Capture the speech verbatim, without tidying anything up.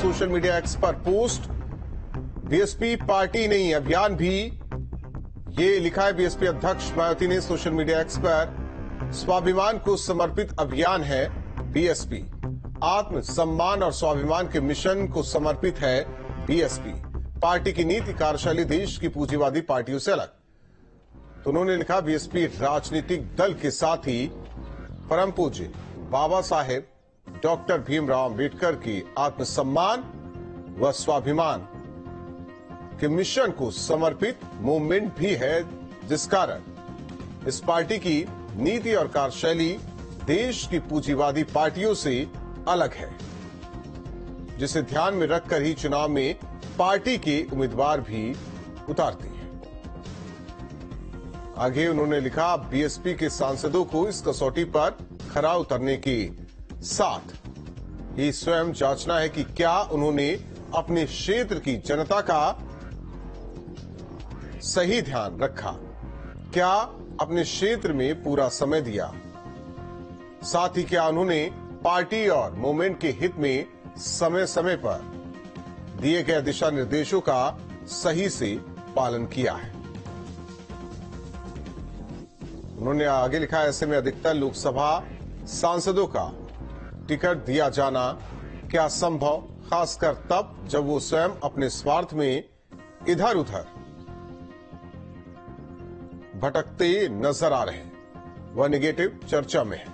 Social media X पर post, BSP party नहीं अभियान भी, ये लिखा है। बीएसपी अध्यक्ष मायावती ने सोशल मीडिया एक्स पर स्वाभिमान को समर्पित अभियान है बीएसपी, आत्म सम्मान और स्वाभिमान के मिशन को समर्पित है बीएसपी, पार्टी की नीति कार्यशैली देश की पूंजीवादी पार्टियों से अलग। तो उन्होंने लिखा, बीएसपी राजनीतिक दल के साथ ही परम पूज्य बाबा साहेब डॉक्टर भीमराव अम्बेडकर की आत्मसम्मान व स्वाभिमान के मिशन को समर्पित मूवमेंट भी है, जिस कारण इस पार्टी की नीति और कार्यशैली देश की पूंजीवादी पार्टियों से अलग है, जिसे ध्यान में रखकर ही चुनाव में पार्टी के उम्मीदवार भी उतारती है। आगे उन्होंने लिखा, बीएसपी के सांसदों को इस कसौटी पर खरा उतरने के साथ ये स्वयं जांचना है कि क्या उन्होंने अपने क्षेत्र की जनता का सही ध्यान रखा, क्या अपने क्षेत्र में पूरा समय दिया, साथ ही क्या उन्होंने पार्टी और मूवमेंट के हित में समय समय पर दिए गए दिशा निर्देशों का सही से पालन किया है। उन्होंने आगे लिखा, ऐसे में अधिकतर लोकसभा सांसदों का टिकट दिया जाना क्या संभव, खासकर तब जब वो स्वयं अपने स्वार्थ में इधर उधर भटकते नजर आ रहे हैं, वह निगेटिव चर्चा में है।